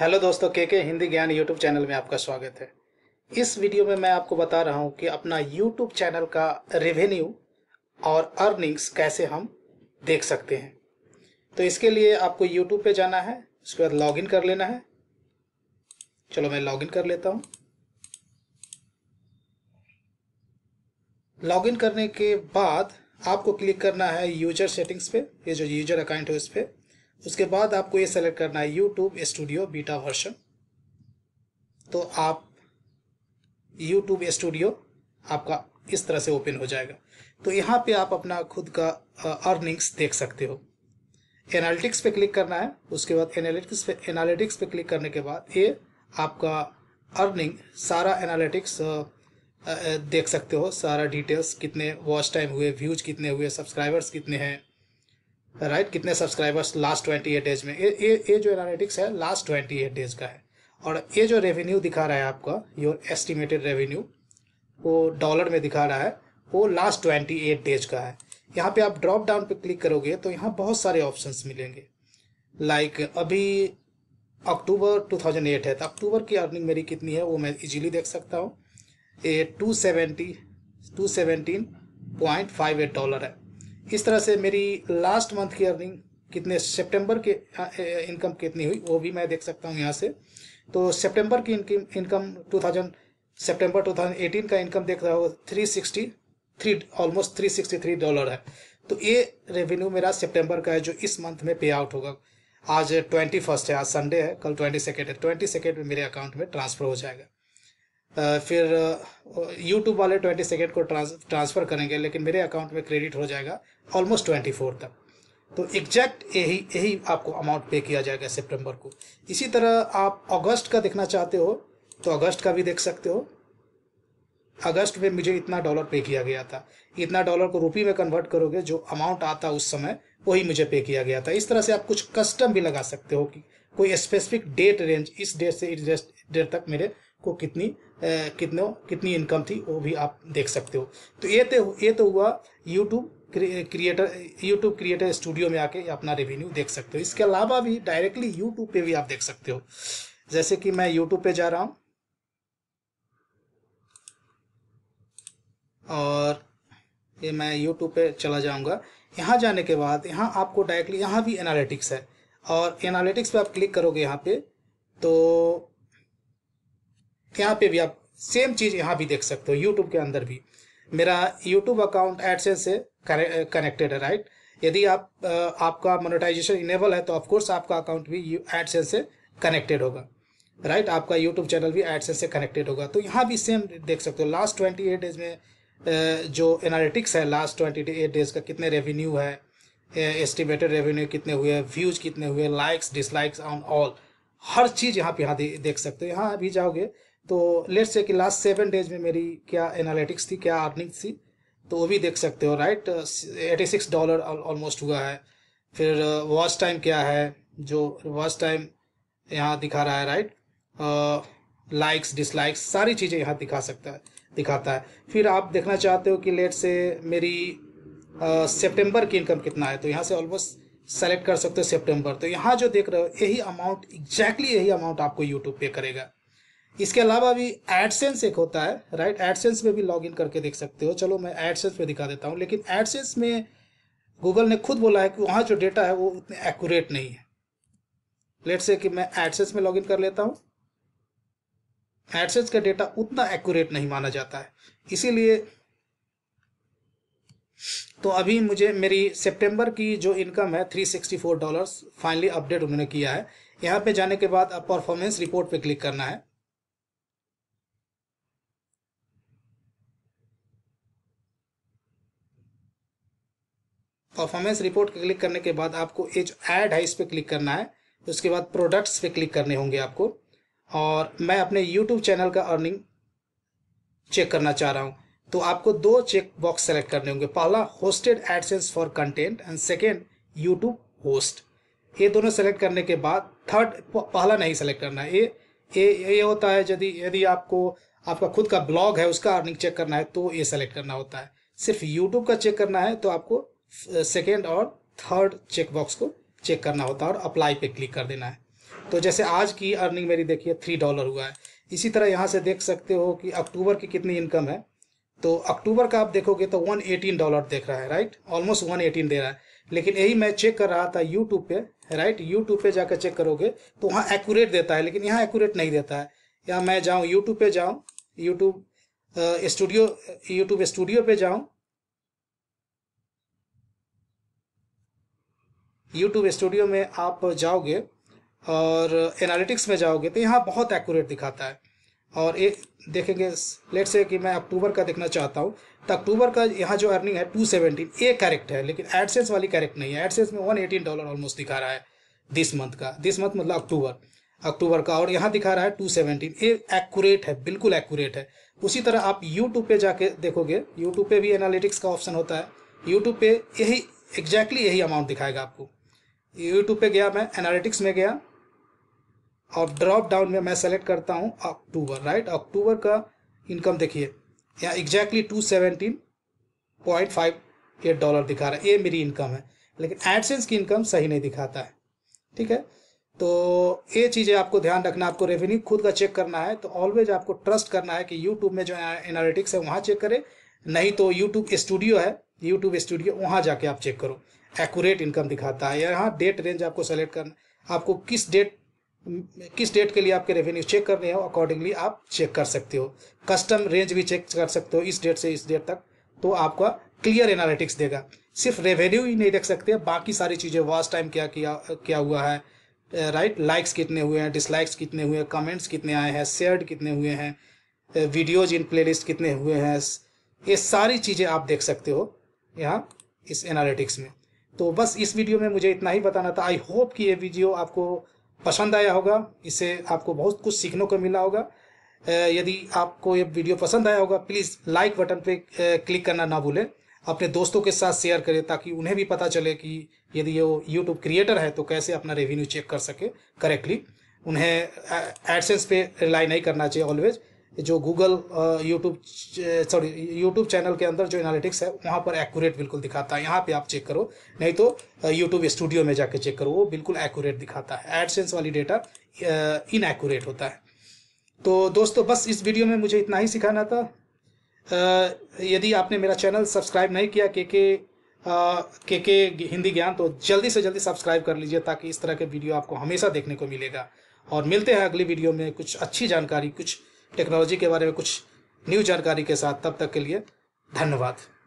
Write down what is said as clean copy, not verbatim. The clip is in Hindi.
हेलो दोस्तों, के हिंदी ज्ञान यूट्यूब चैनल में आपका स्वागत है। इस वीडियो में मैं आपको बता रहा हूं कि अपना यूट्यूब चैनल का रेवेन्यू और अर्निंग्स कैसे हम देख सकते हैं। तो इसके लिए आपको यूट्यूब पे जाना है, उसके बाद लॉगिन कर लेना है। चलो मैं लॉगिन कर लेता हूं। लॉगिन करने के बाद आपको क्लिक करना है यूजर सेटिंग्स पे, ये जो यूजर अकाउंट है उस पर। उसके बाद आपको ये सेलेक्ट करना है YouTube स्टूडियो बीटा वर्जन। तो आप YouTube स्टूडियो आपका इस तरह से ओपन हो जाएगा। तो यहाँ पे आप अपना खुद का अर्निंग्स देख सकते हो। एनालिटिक्स पे क्लिक करना है, उसके बाद एनालिटिक्स पे क्लिक करने के बाद ये आपका अर्निंग सारा एनालिटिक्स देख सकते हो। सारा डिटेल्स, कितने वॉच टाइम हुए, व्यूज कितने हुए, सब्सक्राइबर्स कितने हैं, राइट, कितने सब्सक्राइबर्स लास्ट 28 डेज में। ये जो एनालिटिक्स है लास्ट 28 डेज का है। और ये जो रेवेन्यू दिखा रहा है आपका, योर एस्टिमेटेड रेवेन्यू, वो डॉलर में दिखा रहा है, वो लास्ट 28 डेज का है। यहाँ पे आप ड्रॉप डाउन पे क्लिक करोगे तो यहाँ बहुत सारे ऑप्शंस मिलेंगे। लाइक अभी अक्टूबर 2008 है, तो अक्टूबर की अर्निंग मेरी कितनी है वो मैं इजीली देख सकता हूँ। ये 217.58 डॉलर है। इस तरह से मेरी लास्ट मंथ की अर्निंग कितने, सितंबर के इनकम कितनी हुई वो भी मैं देख सकता हूँ यहाँ से। तो सितंबर की इनकम सितंबर 2018 का इनकम देख रहा हो, 363, ऑलमोस्ट 363 डॉलर है। तो ये रेवेन्यू मेरा सितंबर का है जो इस मंथ में पे आउट होगा। आज 21 है, आज संडे है, कल 22 है। 22 में मेरे अकाउंट में ट्रांसफ़र हो जाएगा। फिर यूट्यूब वाले 22 को ट्रांसफ़र करेंगे, लेकिन मेरे अकाउंट में क्रेडिट हो जाएगा ऑलमोस्ट 24 तक। तो एग्जैक्ट यही आपको अमाउंट पे किया जाएगा सितंबर को। इसी तरह आप अगस्त का देखना चाहते हो तो अगस्त का भी देख सकते हो। अगस्त में मुझे इतना डॉलर पे किया गया था, इतना डॉलर को रुपये में कन्वर्ट करोगे जो अमाउंट आता उस समय वही मुझे पे किया गया था। इस तरह से आप कुछ कस्टम भी लगा सकते हो कि कोई स्पेसिफिक डेट रेंज, इस डेट से इस डेट तक मेरे को कितनी इनकम थी वो भी आप देख सकते हो। तो ये तो हुआ यूट्यूब क्रिएटर स्टूडियो में आके अपना रेवेन्यू देख सकते हो। इसके अलावा भी डायरेक्टली यूट्यूब पे भी आप देख सकते हो। जैसे कि मैं यूट्यूब पे जा रहा हूँ और ये मैं यूट्यूब पे चला जाऊँगा। यहाँ जाने के बाद यहाँ आपको डायरेक्टली, यहाँ भी एनालिटिक्स है और एनालिटिक्स पे आप क्लिक करोगे यहाँ पे, तो यहाँ पे भी आप सेम चीज़ यहाँ भी देख सकते हो। यूट्यूब के अंदर भी मेरा यूट्यूब अकाउंट एडसेंस से कनेक्टेड है, राइट। यदि आप आपका मोनेटाइजेशन इनेबल है तो ऑफकोर्स आपका अकाउंट भी एडसेंस से कनेक्टेड होगा, राइट। आपका यूट्यूब चैनल भी एडसेंस से कनेक्टेड होगा। तो यहाँ भी सेम देख सकते हो। लास्ट 28 डेज में जो एनालिटिक्स है, लास्ट 28 डेज का कितने रेवेन्यू है, एस्टिमेटेड रेवेन्यू कितने हुए, व्यूज कितने हुए, लाइक्स डिसलाइक्स ऑन ऑल, हर चीज़ यहाँ देख सकते हो। यहाँ भी जाओगे तो लेट्स से कि लास्ट 7 डेज में मेरी क्या एनालिटिक्स थी, क्या अर्निंग्स थी, तो वो भी देख सकते हो, राइट। 86 डॉलर ऑलमोस्ट हुआ है। फिर वॉच टाइम क्या है, जो वॉच टाइम यहाँ दिखा रहा है, राइट। लाइक्स डिसलाइक्स सारी चीज़ें यहाँ दिखाता है। फिर आप देखना चाहते हो कि लेट्स से मेरी सितंबर की इनकम कितना है, तो यहाँ से ऑलमोस्ट सेलेक्ट कर सकते हो सितंबर। तो यहाँ जो देख रहे हो यही अमाउंट, एग्जैक्टली यही अमाउंट आपको यूट्यूब पे करेगा। इसके अलावा भी एडसेंस एक होता है, राइट। एडसेंस में भी लॉगिन करके देख सकते हो। चलो मैं एडसेंस में दिखा देता हूँ। लेकिन एडसेंस में गूगल ने खुद बोला है कि वहाँ जो डेटा है वो उतने एक्यूरेट नहीं है। लेट्स से कि मैं एडसेंस में लॉगिन कर लेता हूँ। एडसेंस का डेटा उतना एक्यूरेट नहीं माना जाता है, इसीलिए तो अभी मुझे मेरी सितंबर की जो इनकम है $364 फाइनली अपडेट उन्होंने किया है। यहाँ पे जाने के बाद अब परफॉर्मेंस रिपोर्ट पे क्लिक करना है। परफॉर्मेंस रिपोर्ट पे क्लिक करने के बाद आपको ये जो ऐड है इस पर क्लिक करना है। उसके बाद प्रोडक्ट्स पे क्लिक करने होंगे आपको। और मैं अपने यूट्यूब चैनल का अर्निंग चेक करना चाह रहा हूँ, तो आपको 2 चेक बॉक्स सेलेक्ट करने होंगे। पहला hosted AdSense for content and second YouTube host. ये दोनों सेलेक्ट करने के बाद थर्ड, पहला नहीं सेलेक्ट करना है। ये होता है यदि आपको आपका खुद का ब्लॉग है उसका अर्निंग चेक करना है तो ये सेलेक्ट करना होता है। सिर्फ यूट्यूब का चेक करना है तो आपको सेकेंड और थर्ड चेक बॉक्स को चेक करना होता है और अप्लाई पे क्लिक कर देना है। तो जैसे आज की अर्निंग मेरी देखिए $3 हुआ है। इसी तरह यहाँ से देख सकते हो कि अक्टूबर की कितनी इनकम है। तो अक्टूबर का आप देखोगे तो $118 देख रहा है, राइट, ऑलमोस्ट 118 दे रहा है। लेकिन यही मैं चेक कर रहा था यूट्यूब पे, राइट, यूट्यूब पे जाकर चेक करोगे तो वहाँ एक्यूरेट देता है, लेकिन यहाँ एक्यूरेट नहीं देता है। या मैं जाऊँ यूट्यूब पे, जाऊँ यूट्यूब स्टूडियो पे जाऊँ, यूट्यूब स्टूडियो में आप जाओगे और एनालिटिक्स में जाओगे तो यहाँ बहुत एक्यूरेट दिखाता है। और ये देखेंगे, लेट से कि मैं अक्टूबर का देखना चाहता हूँ तो अक्टूबर का यहाँ जो अर्निंग है 217 ये करेक्ट है, लेकिन एडसेंस वाली करेक्ट नहीं है। एडसेंस में $118 ऑलमोस्ट दिखा रहा है दिस मंथ का, दिस मंथ मतलब अक्टूबर का, और यहाँ दिखा रहा है 217। ये एक्यूरेट है, बिल्कुल एक्यूरेट है। उसी तरह आप यूट्यूब पे जाके देखोगे, यूट्यूब पे भी एनालिटिक्स का ऑप्शन होता है, यूट्यूब पे यही एग्जैक्टली यही अमाउंट दिखाएगा आपको। यूट्यूब पे गया मैं, एनालिटिक्स में गया और ड्रॉप डाउन में मैं सेलेक्ट करता हूँ अक्टूबर, राइट, अक्टूबर का इनकम देखिए यहाँ एग्जैक्टली $217.58 दिखा रहा है, ये मेरी इनकम है। लेकिन एडसेंस की इनकम सही नहीं दिखाता है, ठीक है। तो ये चीज़ें आपको ध्यान रखना, आपको रेवेन्यू खुद का चेक करना है। तो ऑलवेज आपको ट्रस्ट करना है कि यूट्यूब में जो एनालिटिक्स है वहाँ चेक करें, नहीं तो यूट्यूब स्टूडियो है, यूट्यूब स्टूडियो वहाँ जाके आप चेक करो, एक्यूरेट इनकम दिखाता है। यहाँ डेट रेंज आपको सेलेक्ट करना, आपको किस डेट के लिए आपके रेवेन्यू चेक करने हो, अकॉर्डिंगली आप चेक कर सकते हो। कस्टम रेंज भी चेक कर सकते हो इस डेट से इस डेट तक, तो आपका क्लियर एनालिटिक्स देगा। सिर्फ रेवेन्यू ही नहीं देख सकते, बाकी सारी चीज़ें, वॉच टाइम क्या हुआ है, राइट, लाइक्स कितने हुए हैं, डिसलाइक्स कितने हुए हैं, कमेंट्स कितने आए हैं, शेयर कितने हुए हैं, वीडियोज इन प्लेलिस्ट कितने हुए हैं, ये सारी चीज़ें आप देख सकते हो यहाँ इस एनालिटिक्स में। तो बस इस वीडियो में मुझे इतना ही बताना था। आई होप कि ये वीडियो आपको पसंद आया होगा, इससे आपको बहुत कुछ सीखने को मिला होगा। यदि आपको ये वीडियो पसंद आया होगा प्लीज़ लाइक बटन पे क्लिक करना ना भूलें, अपने दोस्तों के साथ शेयर करें ताकि उन्हें भी पता चले कि यदि ये यूट्यूब क्रिएटर है तो कैसे अपना रेवेन्यू चेक कर सके करेक्टली। उन्हें एडसेंस पे रिलाई नहीं करना चाहिए ऑलवेज, जो गूगल यूट्यूब चैनल के अंदर जो एनालिटिक्स है वहाँ पर एक्यूरेट बिल्कुल दिखाता है। यहाँ पे आप चेक करो, नहीं तो यूट्यूब स्टूडियो में जाके चेक करो, वो बिल्कुल एक्यूरेट दिखाता है। एडसेंस वाली डेटा इनएक्यूरेट होता है। तो दोस्तों बस इस वीडियो में मुझे इतना ही सिखाना था। यदि आपने मेरा चैनल सब्सक्राइब नहीं किया के के हिंदी ज्ञान, तो जल्दी से जल्दी सब्सक्राइब कर लीजिए ताकि इस तरह के वीडियो आपको हमेशा देखने को मिलेगा। और मिलते हैं अगली वीडियो में कुछ अच्छी जानकारी, कुछ टेक्नोलॉजी के बारे में, कुछ न्यू जानकारी के साथ। तब तक के लिए धन्यवाद।